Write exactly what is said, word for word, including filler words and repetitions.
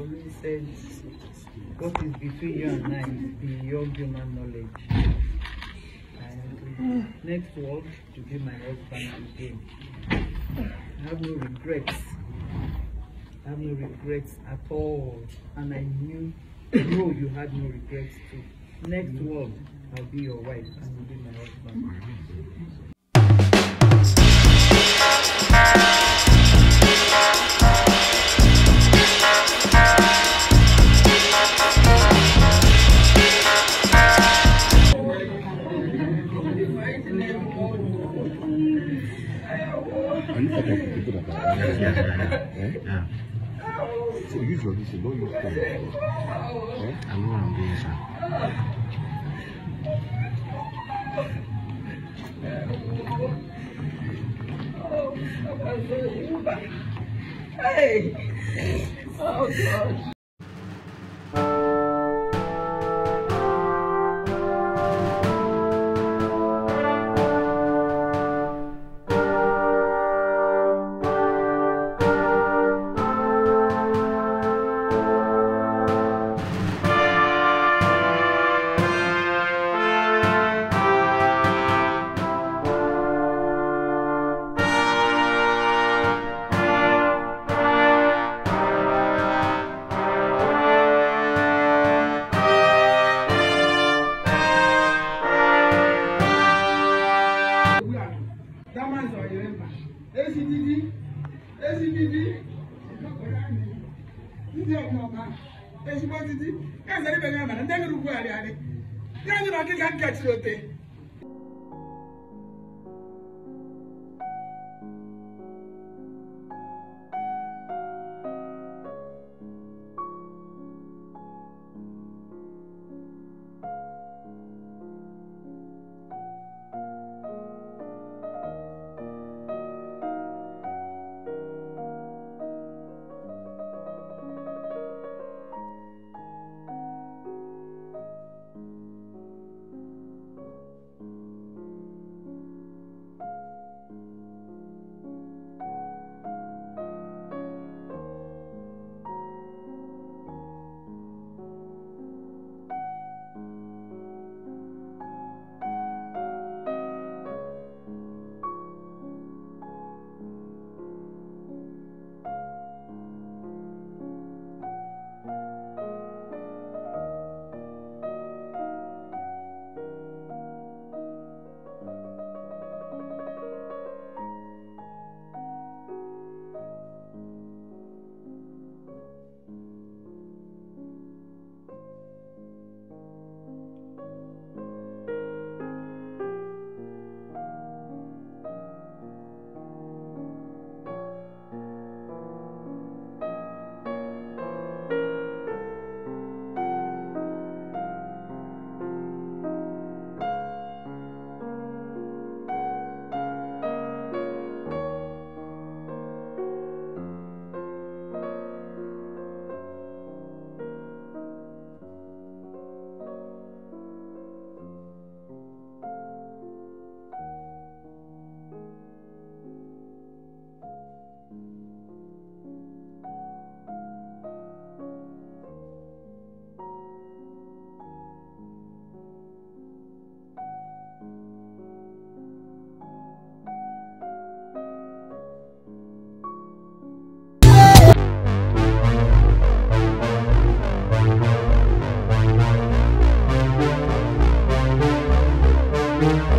always said, what is between you and I is beyond human knowledge. And next world to be my husband again. I have no regrets. I have no regrets at all. And I knew, no, you had no regrets too. Next world, I'll be your wife and you'll be my husband. So use your reason, don't use time. I know what I'm doing, sir. Hey! Oh, God. Thank you.